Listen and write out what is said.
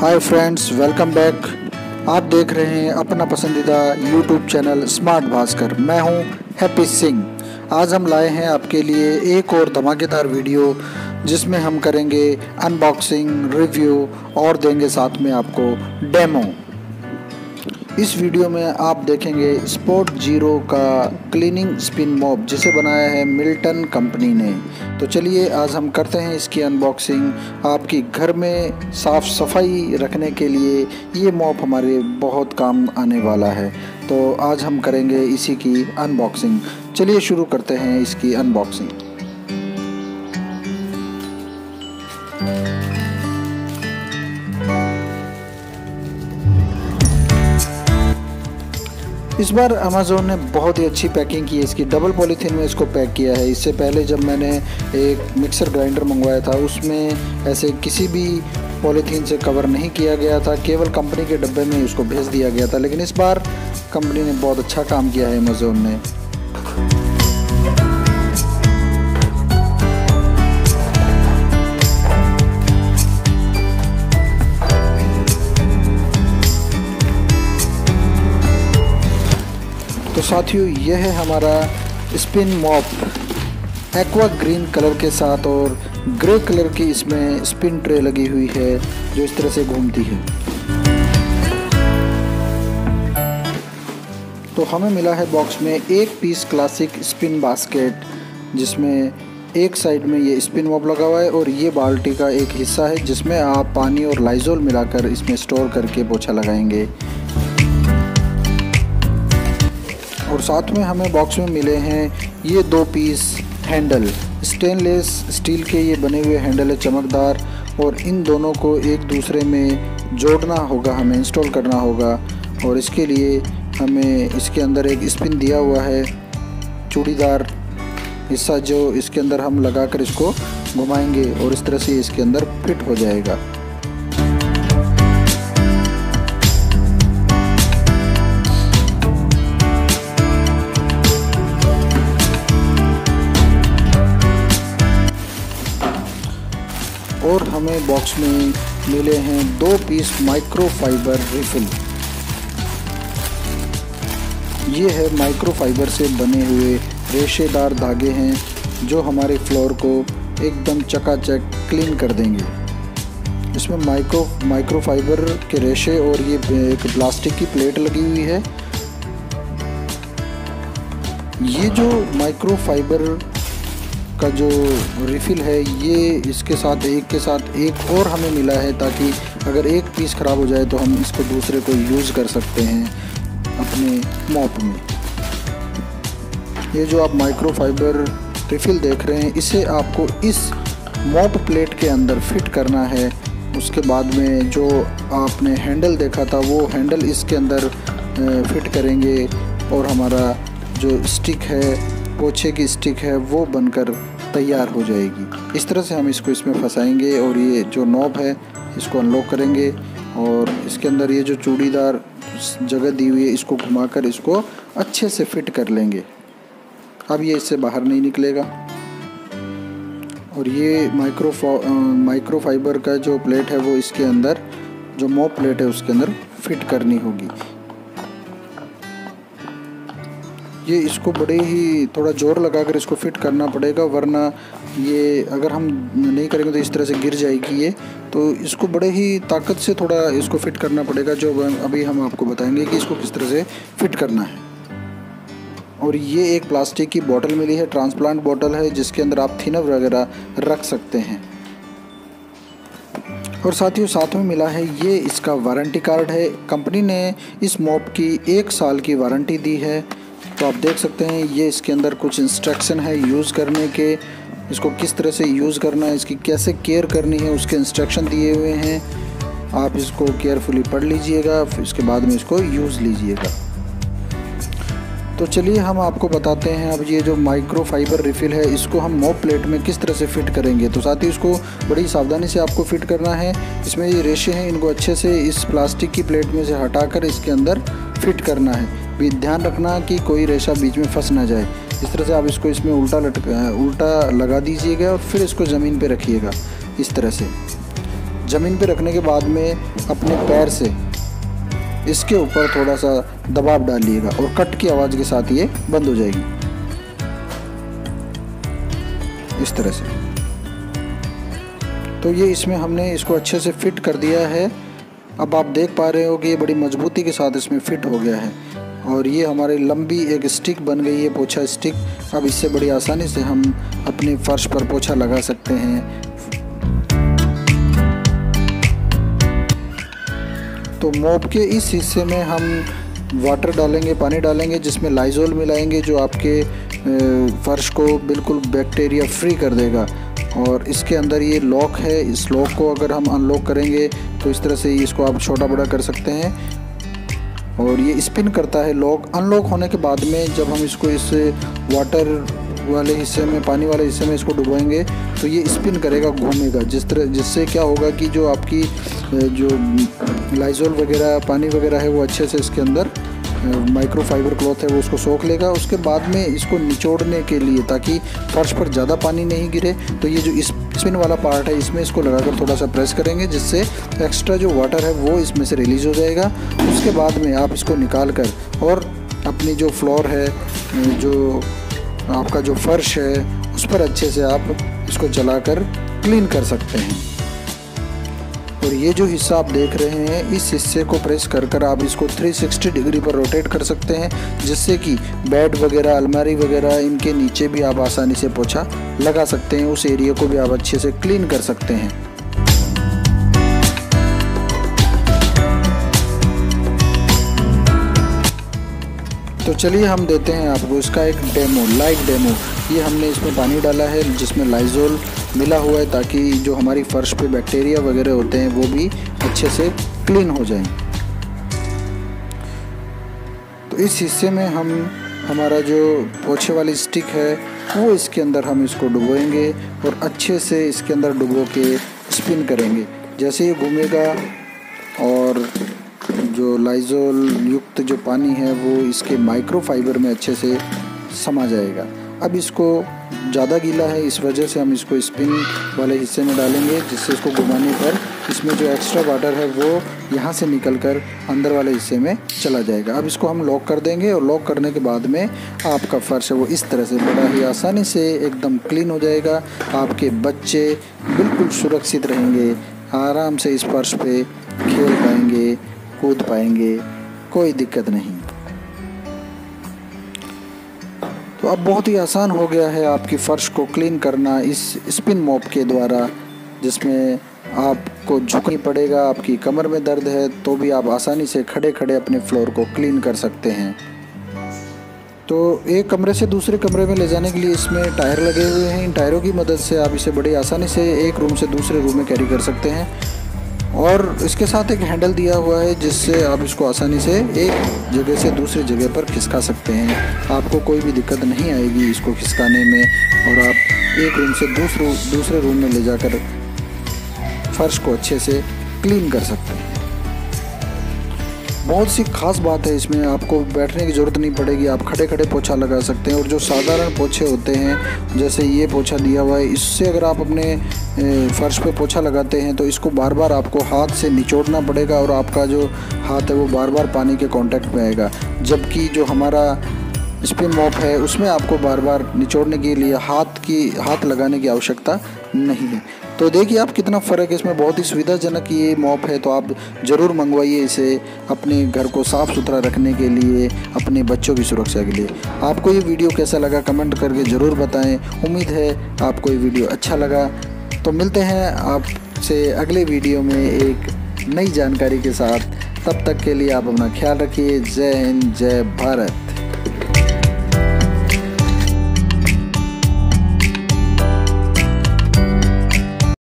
Hi friends, welcome back. आप देख रहे हैं अपना पसंदीदा यूट्यूब चैनल स्मार्ट भास्कर। मैं हूं हैप्पी सिंह। आज हम लाए हैं आपके लिए एक और धमाकेदार वीडियो जिसमें हम करेंगे अनबॉक्सिंग, रिव्यू और देंगे साथ में आपको डेमो। इस वीडियो में आप देखेंगे स्पॉट जीरो का क्लीनिंग स्पिन मॉप जिसे बनाया है मिल्टन कंपनी ने। तो चलिए आज हम करते हैं इसकी अनबॉक्सिंग। आपकी घर में साफ़ सफाई रखने के लिए ये मॉप हमारे बहुत काम आने वाला है। तो आज हम करेंगे इसी की अनबॉक्सिंग। चलिए शुरू करते हैं इसकी अनबॉक्सिंग। इस बार अमेज़ोन ने बहुत ही अच्छी पैकिंग की है इसकी। डबल पॉलीथीन में इसको पैक किया है। इससे पहले जब मैंने एक मिक्सर ग्राइंडर मंगवाया था उसमें ऐसे किसी भी पॉलीथीन से कवर नहीं किया गया था, केवल कंपनी के डब्बे में उसको भेज दिया गया था। लेकिन इस बार कंपनी ने बहुत अच्छा काम किया है अमेज़ोन ने। तो साथियों, यह है हमारा spin mop aqua green colour के साथ, और ग्रे कलर की इसमें स्पिन ट्रे लगी हुई है जो इस तरह से घूमती है। तो हमें मिला है बॉक्स में एक पीस क्लासिक स्पिन बास्केट जिसमें एक साइड में ये स्पिन मॉप लगा हुआ है और ये बाल्टी का एक हिस्सा है जिसमें आप पानी और लाइजोल मिलाकर इसमें स्टोर करके पोछा लगाएंगे। और साथ में हमें बॉक्स में मिले हैं ये दो पीस हैंडल, स्टेनलेस स्टील के ये बने हुए हैंडल है चमकदार, और इन दोनों को एक दूसरे में जोड़ना होगा, हमें इंस्टॉल करना होगा। और इसके लिए हमें इसके अंदर एक स्पिन दिया हुआ है चूड़ीदार हिस्सा जो इसके अंदर हम लगाकर इसको घुमाएंगे और इस तरह से इसके अंदर फिट हो जाएगा। और हमें बॉक्स में मिले हैं दो पीस माइक्रोफाइबर रिफिल। ये है माइक्रोफाइबर से बने हुए रेशेदार धागे हैं जो हमारे फ्लोर को एकदम चकाचक क्लीन कर देंगे। इसमें माइक्रोफाइबर के रेशे और ये एक प्लास्टिक की प्लेट लगी हुई है। ये जो माइक्रोफाइबर का जो रिफ़िल है ये इसके साथ एक और हमें मिला है ताकि अगर एक पीस ख़राब हो जाए तो हम इसको दूसरे को यूज़ कर सकते हैं अपने मॉप में। ये जो आप माइक्रोफाइबर रिफ़िल देख रहे हैं इसे आपको इस मॉप प्लेट के अंदर फिट करना है। उसके बाद में जो आपने हैंडल देखा था वो हैंडल इसके अंदर फिट करेंगे और हमारा जो स्टिक है, पोछे की स्टिक है, वो बनकर तैयार हो जाएगी। इस तरह से हम इसको इसमें फंसाएंगे और ये जो नॉब है इसको अनलॉक करेंगे और इसके अंदर ये जो चूड़ीदार जगह दी हुई है इसको घुमाकर इसको अच्छे से फिट कर लेंगे। अब ये इससे बाहर नहीं निकलेगा। और ये माइक्रोफाइबर का जो प्लेट है वो इसके अंदर, जो मॉप प्लेट है उसके अंदर फिट करनी होगी। ये इसको बड़े ही थोड़ा जोर लगाकर इसको फिट करना पड़ेगा, वरना ये अगर हम नहीं करेंगे तो इस तरह से गिर जाएगी ये। तो इसको बड़े ही ताकत से थोड़ा इसको फिट करना पड़ेगा, जो अभी हम आपको बताएंगे कि इसको किस तरह से फिट करना है। और ये एक प्लास्टिक की बोतल मिली है, ट्रांसप्लांट बोतल है, जिसके अंदर आप थिनर वगैरह रख सकते हैं। और साथियों, साथ में मिला है ये इसका वारंटी कार्ड है। कंपनी ने इस मॉप की 1 साल की वारंटी दी है। तो आप देख सकते हैं ये इसके अंदर कुछ इंस्ट्रक्शन है यूज़ करने के, इसको किस तरह से यूज़ करना है, इसकी कैसे केयर करनी है, उसके इंस्ट्रक्शन दिए हुए हैं। आप इसको केयरफुली पढ़ लीजिएगा, फिर इसके बाद में इसको यूज़ लीजिएगा। तो चलिए हम आपको बताते हैं अब ये जो माइक्रोफाइबर रिफ़िल है इसको हम मॉप प्लेट में किस तरह से फ़िट करेंगे। तो साथ ही इसको बड़ी सावधानी से आपको फ़िट करना है। इसमें ये रेशे हैं इनको अच्छे से इस प्लास्टिक की प्लेट में से हटाकर इसके अंदर फिट करना है। भी ध्यान रखना कि कोई रेशा बीच में फंस ना जाए। इस तरह से आप इसको इसमें उल्टा लगा दीजिएगा और फिर इसको ज़मीन पर रखिएगा इस तरह से। ज़मीन पे रखने के बाद में अपने पैर से इसके ऊपर थोड़ा सा दबाव डालिएगा और कट की आवाज़ के साथ ये बंद हो जाएगी इस तरह से। तो ये इसमें हमने इसको अच्छे से फिट कर दिया है। अब आप देख पा रहे हो कि ये बड़ी मजबूती के साथ इसमें फिट हो गया है और ये हमारी लंबी एक स्टिक बन गई है, पोछा स्टिक। अब इससे बड़ी आसानी से हम अपने फर्श पर पोछा लगा सकते हैं। तो मोप के इस हिस्से में हम वाटर डालेंगे, पानी डालेंगे जिसमें लाइजोल मिलाएंगे जो आपके फर्श को बिल्कुल बैक्टीरिया फ्री कर देगा। और इसके अंदर ये लॉक है, इस लॉक को अगर हम अनलॉक करेंगे तो इस तरह से इसको आप छोटा बड़ा कर सकते हैं और ये स्पिन करता है लॉक। अनलॉक होने के बाद में जब हम इसको इस वाटर वाले हिस्से में, पानी वाले हिस्से में इसको डुबोएंगे तो ये स्पिन करेगा, घूमेगा, जिससे क्या होगा कि जो आपकी जो लाइजोल वगैरह पानी वगैरह है वो अच्छे से इसके अंदर माइक्रोफाइबर क्लॉथ है वो उसको सोख लेगा। उसके बाद में इसको निचोड़ने के लिए ताकि फर्श पर ज़्यादा पानी नहीं गिरे तो ये जो स्पिन वाला पार्ट है इसमें इसको लगाकर थोड़ा सा प्रेस करेंगे जिससे एक्स्ट्रा जो वाटर है वो इसमें से रिलीज़ हो जाएगा। उसके बाद में आप इसको निकाल कर और अपनी जो फ्लोर है, जो आपका जो फर्श है उस पर अच्छे से आप इसको चलाकर क्लीन कर सकते हैं। और ये जो हिस्सा आप देख रहे हैं इस हिस्से को प्रेस कर कर आप इसको 360 डिग्री पर रोटेट कर सकते हैं जिससे कि बेड वगैरह, अलमारी वगैरह इनके नीचे भी आप आसानी से पोछा लगा सकते हैं। उस एरिया को भी आप अच्छे से क्लीन कर सकते हैं। तो चलिए हम देते हैं आपको इसका एक डेमो, लाइव डेमो। ये हमने इसमें पानी डाला है जिसमें लाइजोल मिला हुआ है ताकि जो हमारी फर्श पे बैक्टीरिया वगैरह होते हैं वो भी अच्छे से क्लीन हो जाएं। तो इस हिस्से में हम हमारा जो पोछे वाली स्टिक है वो इसके अंदर हम इसको डुबोएंगे और अच्छे से इसके अंदर डुबो के स्पिन करेंगे। जैसे ये घूमेगा और जो लाइजोल युक्त जो पानी है वो इसके माइक्रोफाइबर में अच्छे से समा जाएगा। अब इसको ज़्यादा गीला है इस वजह से हम इसको स्पिन वाले हिस्से में डालेंगे जिससे इसको घुमाने पर इसमें जो एक्स्ट्रा वाटर है वो यहाँ से निकलकर अंदर वाले हिस्से में चला जाएगा। अब इसको हम लॉक कर देंगे और लॉक करने के बाद में आपका फर्श है वो इस तरह से बड़ा ही आसानी से एकदम क्लीन हो जाएगा। आपके बच्चे बिल्कुल सुरक्षित रहेंगे, आराम से इस फर्श पे खेल पाएंगे, कूद पाएंगे, कोई दिक्कत नहीं। तो अब बहुत ही आसान हो गया है आपकी फ़र्श को क्लीन करना इस स्पिन मोप के द्वारा, जिसमें आपको झुकना पड़ेगा। आपकी कमर में दर्द है तो भी आप आसानी से खड़े खड़े अपने फ्लोर को क्लीन कर सकते हैं। तो एक कमरे से दूसरे कमरे में ले जाने के लिए इसमें टायर लगे हुए हैं। इन टायरों की मदद से आप इसे बड़ी आसानी से एक रूम से दूसरे रूम में कैरी कर सकते हैं। और इसके साथ एक हैंडल दिया हुआ है जिससे आप इसको आसानी से एक जगह से दूसरी जगह पर खिसका सकते हैं। आपको कोई भी दिक्कत नहीं आएगी इसको खिसकाने में और आप एक रूम से दूसरे रूम में ले जाकर फर्श को अच्छे से क्लीन कर सकते हैं। बहुत सी खास बात है इसमें, आपको बैठने की ज़रूरत नहीं पड़ेगी, आप खड़े खड़े पोछा लगा सकते हैं। और जो साधारण पोछे होते हैं जैसे ये पोछा दिया हुआ है, इससे अगर आप अपने फ़र्श पे पोछा लगाते हैं तो इसको बार बार आपको हाथ से निचोड़ना पड़ेगा और आपका जो हाथ है वो बार बार पानी के कांटेक्ट में आएगा। जबकि जो हमारा स्पिन मोप है उसमें आपको बार बार निचोड़ने के लिए हाथ लगाने की आवश्यकता नहीं है। तो देखिए आप कितना फ़र्क है इसमें, बहुत ही सुविधाजनक ये मोप है। तो आप ज़रूर मंगवाइए इसे अपने घर को साफ़ सुथरा रखने के लिए, अपने बच्चों की सुरक्षा के लिए। आपको ये वीडियो कैसा लगा कमेंट करके ज़रूर बताएँ। उम्मीद है आपको ये वीडियो अच्छा लगा। तो मिलते हैं आपसे अगले वीडियो में एक नई जानकारी के साथ। तब तक के लिए आप अपना ख्याल रखिए। जय हिंद, जय भारत।